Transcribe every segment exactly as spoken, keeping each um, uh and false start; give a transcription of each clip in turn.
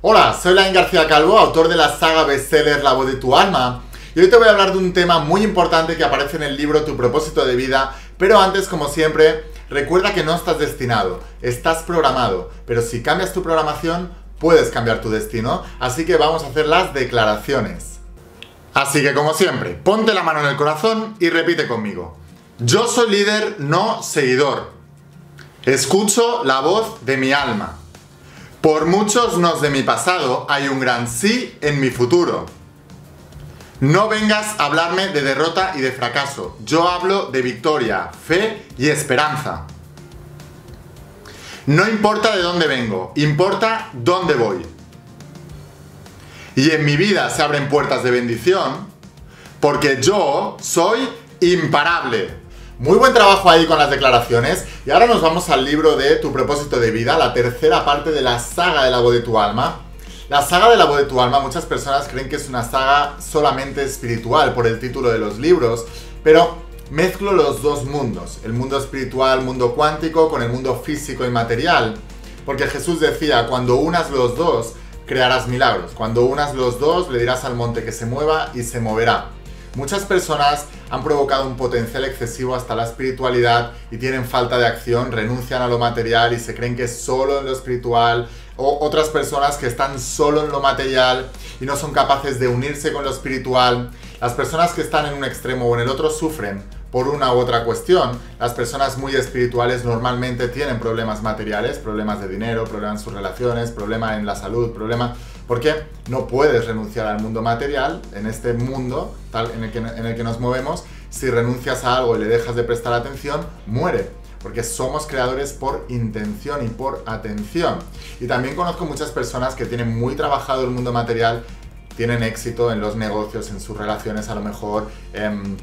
Hola, soy Lain García Calvo, autor de la saga bestseller La Voz de tu Alma, y hoy te voy a hablar de un tema muy importante que aparece en el libro Tu Propósito de Vida, pero antes, como siempre, recuerda que no estás destinado, estás programado, pero si cambias tu programación, puedes cambiar tu destino, así que vamos a hacer las declaraciones. Así que, como siempre, ponte la mano en el corazón y repite conmigo. Yo soy líder, no seguidor. Escucho la voz de mi alma. Por muchos nos de mi pasado, hay un gran sí en mi futuro. No vengas a hablarme de derrota y de fracaso. Yo hablo de victoria, fe y esperanza. No importa de dónde vengo, importa dónde voy. Y en mi vida se abren puertas de bendición, porque yo soy imparable. Muy buen trabajo ahí con las declaraciones, y ahora nos vamos al libro de Tu Propósito de Vida, la tercera parte de la saga de La Voz de tu Alma. La saga de La Voz de tu Alma, muchas personas creen que es una saga solamente espiritual por el título de los libros, pero mezclo los dos mundos, el mundo espiritual, mundo cuántico, con el mundo físico y material, porque Jesús decía, cuando unas los dos, crearás milagros, cuando unas los dos, le dirás al monte que se mueva y se moverá. Muchas personas han provocado un potencial excesivo hasta la espiritualidad y tienen falta de acción, renuncian a lo material y se creen que es solo en lo espiritual, o otras personas que están solo en lo material y no son capaces de unirse con lo espiritual. Las personas que están en un extremo o en el otro sufren por una u otra cuestión. Las personas muy espirituales normalmente tienen problemas materiales, problemas de dinero, problemas en sus relaciones, problemas en la salud, problemas... Porque no puedes renunciar al mundo material, en este mundo tal, en, el que, en el que nos movemos. Si renuncias a algo y le dejas de prestar atención, muere. Porque somos creadores por intención y por atención. Y también conozco muchas personas que tienen muy trabajado el mundo material, tienen éxito en los negocios, en sus relaciones a lo mejor, em,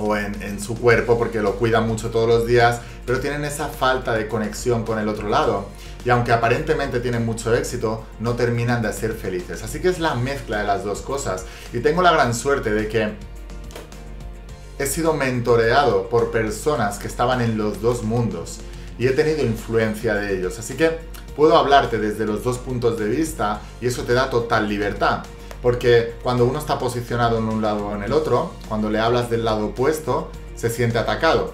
o en, en su cuerpo, porque lo cuidan mucho todos los días, pero tienen esa falta de conexión con el otro lado. Y aunque aparentemente tienen mucho éxito, no terminan de ser felices. Así que es la mezcla de las dos cosas. Y tengo la gran suerte de que he sido mentoreado por personas que estaban en los dos mundos y he tenido influencia de ellos. Así que puedo hablarte desde los dos puntos de vista y eso te da total libertad. Porque cuando uno está posicionado en un lado o en el otro, cuando le hablas del lado opuesto, se siente atacado.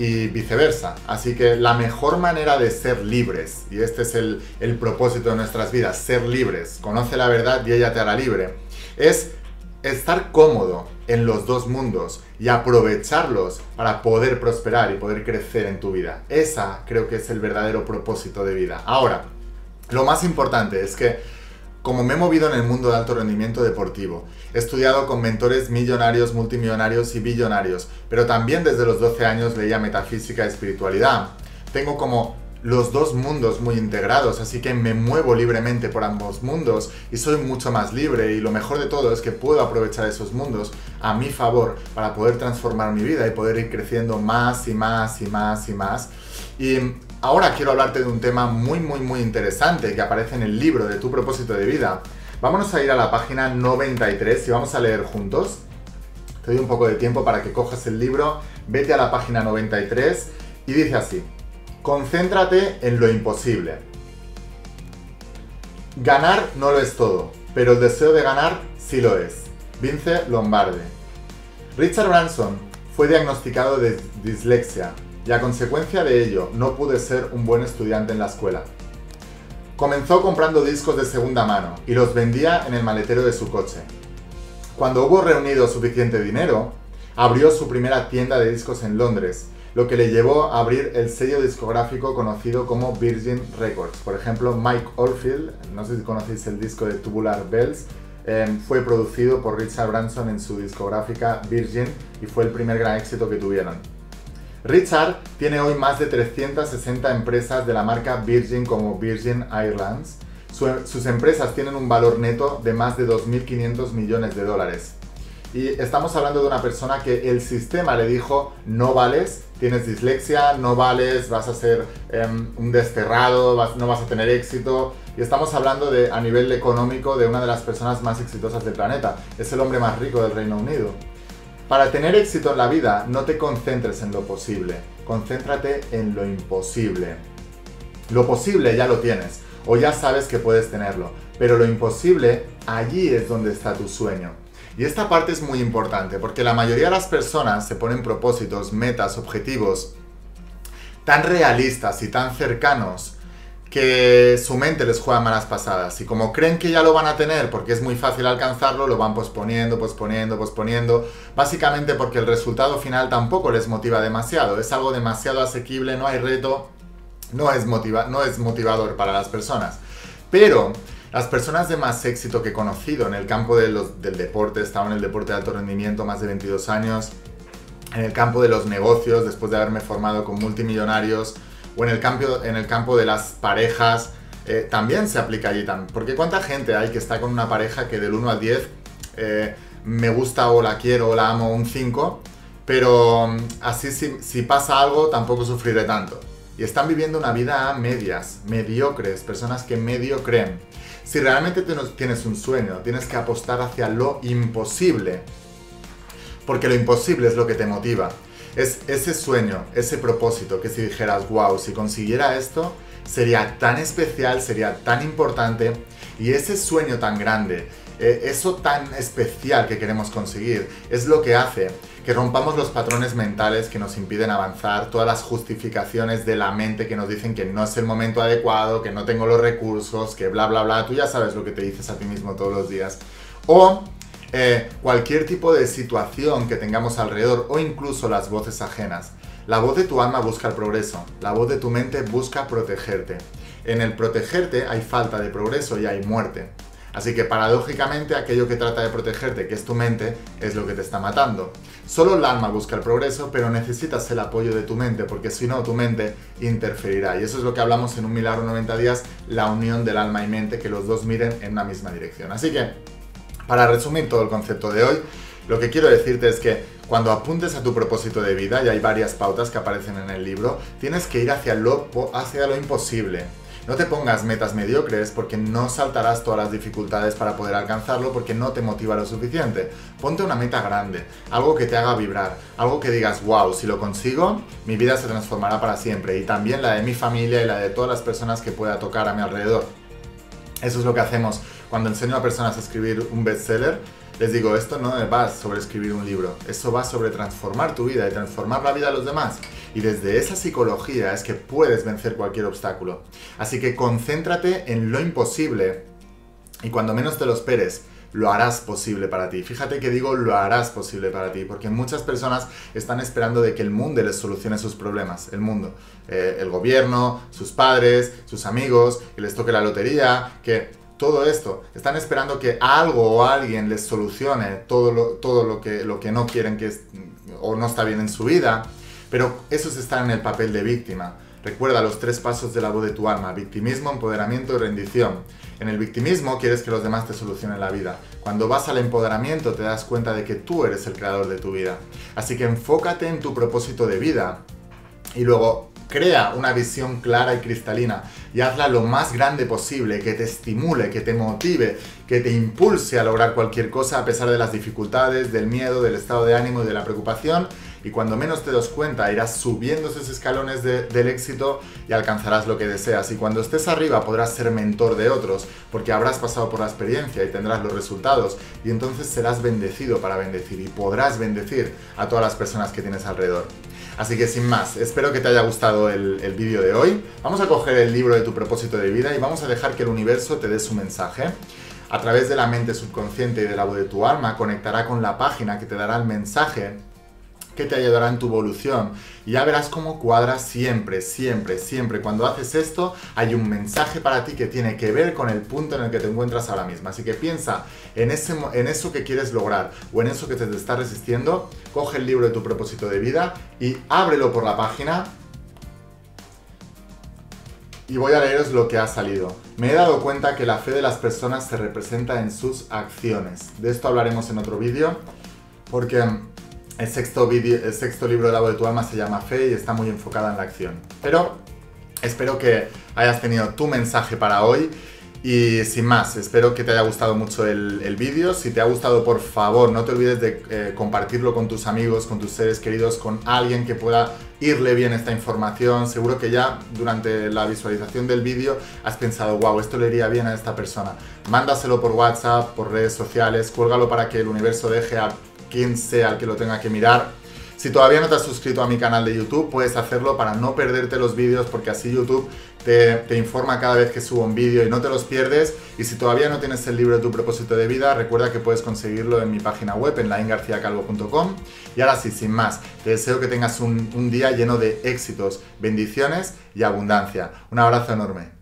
Y viceversa. Así que la mejor manera de ser libres, y este es el, el propósito de nuestras vidas, ser libres, conoce la verdad y ella te hará libre, es estar cómodo en los dos mundos y aprovecharlos para poder prosperar y poder crecer en tu vida. Esa creo que es el verdadero propósito de vida. Ahora, lo más importante es que, como me he movido en el mundo de alto rendimiento deportivo, he estudiado con mentores millonarios, multimillonarios y billonarios, pero también desde los doce años leía metafísica y espiritualidad. Tengo como los dos mundos muy integrados, así que me muevo libremente por ambos mundos y soy mucho más libre, y lo mejor de todo es que puedo aprovechar esos mundos a mi favor para poder transformar mi vida y poder ir creciendo más y más y más y más. Y ahora quiero hablarte de un tema muy muy muy interesante que aparece en el libro de Tu Propósito de Vida. Vámonos a ir a la página noventa y tres y vamos a leer juntos. Te doy un poco de tiempo para que cojas el libro, vete a la página noventa y tres y dice así. Concéntrate en lo imposible. Ganar no lo es todo, pero el deseo de ganar sí lo es. Vince Lombardi. Richard Branson fue diagnosticado de dislexia y a consecuencia de ello no pudo ser un buen estudiante en la escuela. Comenzó comprando discos de segunda mano y los vendía en el maletero de su coche. Cuando hubo reunido suficiente dinero, abrió su primera tienda de discos en Londres, lo que le llevó a abrir el sello discográfico conocido como Virgin Records. Por ejemplo, Mike Oldfield, no sé si conocéis el disco de Tubular Bells, eh, fue producido por Richard Branson en su discográfica Virgin y fue el primer gran éxito que tuvieron. Richard tiene hoy más de trescientas sesenta empresas de la marca Virgin como Virgin Islands. Su, sus empresas tienen un valor neto de más de dos mil quinientos millones de dólares. Y estamos hablando de una persona que el sistema le dijo, no vales, tienes dislexia, no vales, vas a ser eh, un desterrado, vas, no vas a tener éxito. Y estamos hablando de, a nivel económico, de una de las personas más exitosas del planeta. Es el hombre más rico del Reino Unido. Para tener éxito en la vida, no te concentres en lo posible, concéntrate en lo imposible. Lo posible ya lo tienes. o ya sabes que puedes tenerlo, pero lo imposible, allí es donde está tu sueño. Y esta parte es muy importante porque la mayoría de las personas se ponen propósitos, metas, objetivos tan realistas y tan cercanos que su mente les juega malas pasadas y como creen que ya lo van a tener porque es muy fácil alcanzarlo, lo van posponiendo, posponiendo, posponiendo, básicamente porque el resultado final tampoco les motiva demasiado, es algo demasiado asequible, no hay reto, no es, motiva- no es motivador para las personas. Pero las personas de más éxito que he conocido en el campo de los, del deporte, he estado en el deporte de alto rendimiento más de veintidós años, en el campo de los negocios después de haberme formado con multimillonarios, o en el campo, en el campo de las parejas, eh, también se aplica allí también. Porque ¿cuánta gente hay que está con una pareja que del uno al diez eh, me gusta o la quiero o la amo un cinco, pero así si, si pasa algo tampoco sufriré tanto? Y están viviendo una vida a medias, mediocres, personas que medio creen. Si realmente tienes un sueño, tienes que apostar hacia lo imposible, porque lo imposible es lo que te motiva. Es ese sueño, ese propósito que si dijeras, wow, si consiguiera esto, sería tan especial, sería tan importante, y ese sueño tan grande, eh, eso tan especial que queremos conseguir, es lo que hace que rompamos los patrones mentales que nos impiden avanzar, todas las justificaciones de la mente que nos dicen que no es el momento adecuado, que no tengo los recursos, que bla, bla, bla, tú ya sabes lo que te dices a ti mismo todos los días. O Eh, cualquier tipo de situación que tengamos alrededor o incluso las voces ajenas. La voz de tu alma busca el progreso, la voz de tu mente busca protegerte. En el protegerte hay falta de progreso y hay muerte. Así que paradójicamente aquello que trata de protegerte, que es tu mente, es lo que te está matando. Solo el alma busca el progreso, pero necesitas el apoyo de tu mente, porque si no, tu mente interferirá. Y eso es lo que hablamos en Un Milagro noventa Días, la unión del alma y mente, que los dos miren en una misma dirección. Así que, para resumir todo el concepto de hoy, lo que quiero decirte es que cuando apuntes a tu propósito de vida, y hay varias pautas que aparecen en el libro, tienes que ir hacia lo, hacia lo imposible. No te pongas metas mediocres porque no saltarás todas las dificultades para poder alcanzarlo porque no te motiva lo suficiente. Ponte una meta grande, algo que te haga vibrar, algo que digas, wow, si lo consigo, mi vida se transformará para siempre y también la de mi familia y la de todas las personas que pueda tocar a mi alrededor. Eso es lo que hacemos. Cuando enseño a personas a escribir un bestseller, les digo, esto no va sobre escribir un libro, eso va sobre transformar tu vida y transformar la vida de los demás. Y desde esa psicología es que puedes vencer cualquier obstáculo. Así que concéntrate en lo imposible y cuando menos te lo esperes, lo harás posible para ti. Fíjate que digo lo harás posible para ti, porque muchas personas están esperando de que el mundo les solucione sus problemas. El mundo, eh, el gobierno, sus padres, sus amigos, que les toque la lotería, que todo esto, están esperando que algo o alguien les solucione todo lo, todo lo que, lo que no quieren que es, o no está bien en su vida, pero esos están en el papel de víctima. Recuerda los tres pasos de la voz de tu alma: victimismo, empoderamiento y rendición. En el victimismo quieres que los demás te solucionen la vida. Cuando vas al empoderamiento te das cuenta de que tú eres el creador de tu vida. Así que enfócate en tu propósito de vida y luego crea una visión clara y cristalina y hazla lo más grande posible, que te estimule, que te motive, que te impulse a lograr cualquier cosa a pesar de las dificultades, del miedo, del estado de ánimo y de la preocupación. Y cuando menos te das cuenta irás subiendo esos escalones de, del éxito y alcanzarás lo que deseas. Y cuando estés arriba podrás ser mentor de otros porque habrás pasado por la experiencia y tendrás los resultados. Y entonces serás bendecido para bendecir y podrás bendecir a todas las personas que tienes alrededor. Así que sin más, espero que te haya gustado el, el vídeo de hoy. Vamos a coger el libro de Tu Propósito de Vida y vamos a dejar que el universo te dé su mensaje. A través de la mente subconsciente y de la voz de tu alma conectará con la página que te dará el mensaje que te ayudará en tu evolución y ya verás cómo cuadra siempre, siempre, siempre. Cuando haces esto hay un mensaje para ti que tiene que ver con el punto en el que te encuentras ahora mismo. Así que piensa en, ese, en eso que quieres lograr o en eso que te está resistiendo, coge el libro de Tu Propósito de Vida y ábrelo por la página y voy a leeros lo que ha salido. Me he dado cuenta que la fe de las personas se representa en sus acciones. De esto hablaremos en otro vídeo porque El sexto, video, el sexto libro de La Voz de tu Alma se llama Fe y está muy enfocada en la acción. Pero espero que hayas tenido tu mensaje para hoy Y sin más, espero que te haya gustado mucho el, el vídeo. Si te ha gustado, por favor, no te olvides de eh, compartirlo con tus amigos, con tus seres queridos, con alguien que pueda irle bien esta información. Seguro que ya durante la visualización del vídeo has pensado, wow, esto le iría bien a esta persona. Mándaselo por WhatsApp, por redes sociales, cuélgalo para que el universo deje a quien sea el que lo tenga que mirar. Si todavía no te has suscrito a mi canal de YouTube, puedes hacerlo para no perderte los vídeos, porque así YouTube te, te informa cada vez que subo un vídeo y no te los pierdes. Y si todavía no tienes el libro Tu Propósito de Vida, recuerda que puedes conseguirlo en mi página web, en lain garcía calvo punto com. Y ahora sí, sin más, te deseo que tengas un, un día lleno de éxitos, bendiciones y abundancia. Un abrazo enorme.